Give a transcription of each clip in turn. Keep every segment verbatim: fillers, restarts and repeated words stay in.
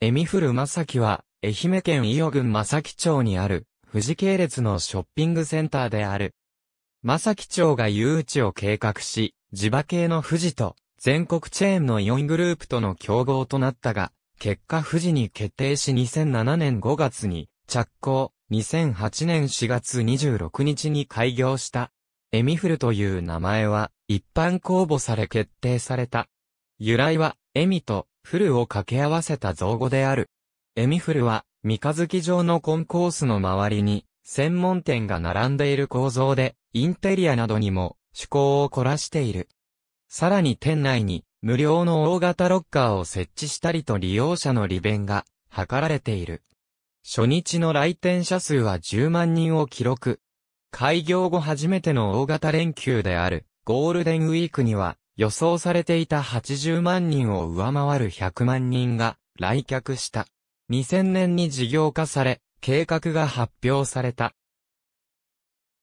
エミフル正樹は、愛媛県伊予郡正木町にある、富士系列のショッピングセンターである。正木町が誘致を計画し、地場系の富士と、全国チェーンのイオングループとの競合となったが、結果富士に決定しにせんななねんごがつに着工、にせんはちねんしがつにじゅうろくにちに開業した。エミフルという名前は一般公募され決定された。由来はエミとフルを掛け合わせた造語である。エミフルは三日月状のコンコースの周りに専門店が並んでいる構造でインテリアなどにも趣向を凝らしている。さらに店内に無料の大型ロッカーを設置したりと利用者の利便が図られている。初日の来店者数はじゅうまんにんを記録。開業後初めての大型連休であるゴールデンウィークには予想されていたはちじゅうまんにんを上回るひゃくまんにんが来客した。にせんねんに事業化され、計画が発表された。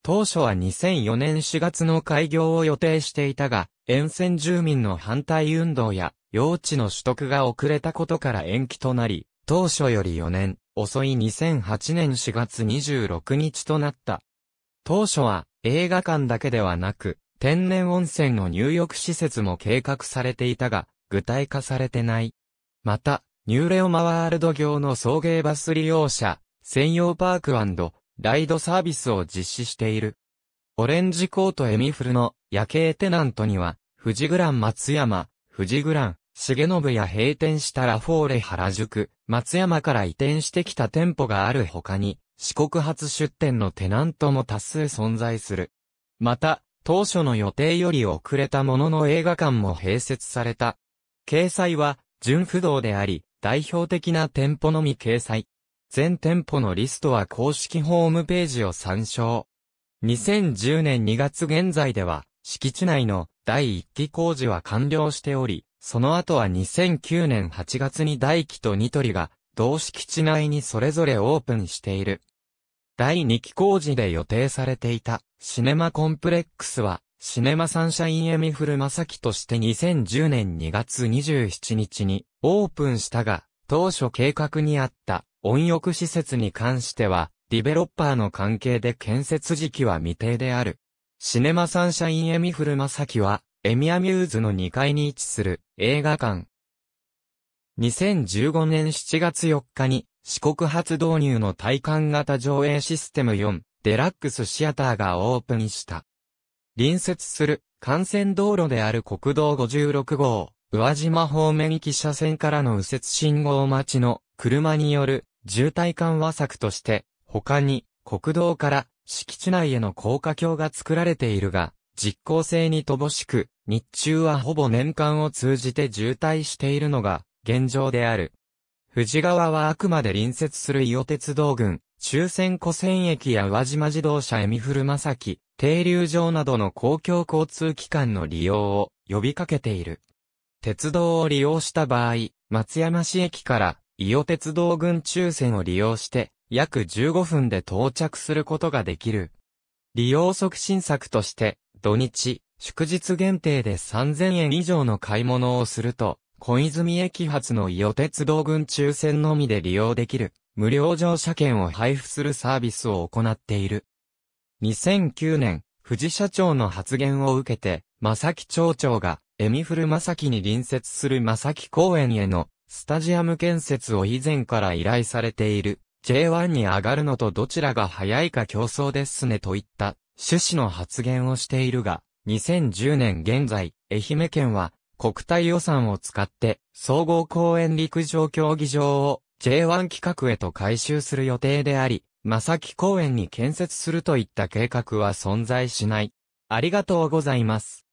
当初はにせんよねんしがつの開業を予定していたが、沿線住民の反対運動や、用地の取得が遅れたことから延期となり、当初よりよねん、遅いにせんはちねんしがつにじゅうろくにちとなった。当初は、映画館だけではなく、天然温泉の入浴施設も計画されていたが、具体化されてない。また、ニューレオマワールド業の送迎バス利用者、専用パーク&ライドサービスを実施している。オレンジコートエミフルの夜景テナントには、富士グラン松山、富士グラン、重信や閉店したラフォーレ原宿、松山から移転してきた店舗がある他に、四国初出店のテナントも多数存在する。また、当初の予定より遅れたものの映画館も併設された。掲載は、純不動であり、代表的な店舗のみ掲載。全店舗のリストは公式ホームページを参照。にせんじゅうねんにがつ現在では、敷地内のだいいっき工事は完了しており、その後はにせんきゅうねんはちがつにだいいっきとにとりが、同敷地内にそれぞれオープンしている。だいにき工事で予定されていた、シネマコンプレックスは、シネマサンシャインエミフル正樹としてにせんじゅうねんにがつにじゅうしちにちにオープンしたが、当初計画にあった温浴施設に関しては、ディベロッパーの関係で建設時期は未定である。シネマサンシャインエミフル正樹は、エミアミューズのにかいに位置する映画館。にせんじゅうごねんしちがつよっかに、四国初導入の体感型上映システムよん、デラックスシアターがオープンした。隣接する幹線道路である国道ごじゅうろくごう、宇和島方面行き車線からの右折信号待ちの車による渋滞緩和策として、他に国道から敷地内への高架橋が作られているが、実効性に乏しく、日中はほぼ年間を通じて渋滞しているのが現状である。富士川はあくまで隣接する伊予鉄道群、中線湖線駅や宇和島自動車エミフル正樹、停留場などの公共交通機関の利用を呼びかけている。鉄道を利用した場合、松山市駅から伊予鉄道群中線を利用して約じゅうごふんで到着することができる。利用促進策として土日、祝日限定でさんぜんえん以上の買い物をすると小泉駅発の伊予鉄道群中線のみで利用できる無料乗車券を配布するサービスを行っている。にせんきゅうねん、富士社長の発言を受けて、正木町長が、エミフル正樹に隣接する正木公園への、スタジアム建設を以前から依頼されている、ジェイワン に上がるのとどちらが早いか競争ですねといった、趣旨の発言をしているが、にせんじゅうねん現在、愛媛県は、国体予算を使って、総合公園陸上競技場を、ジェイワン 規格へと改修する予定であり、正木公園に建設するといった計画は存在しない。ありがとうございます。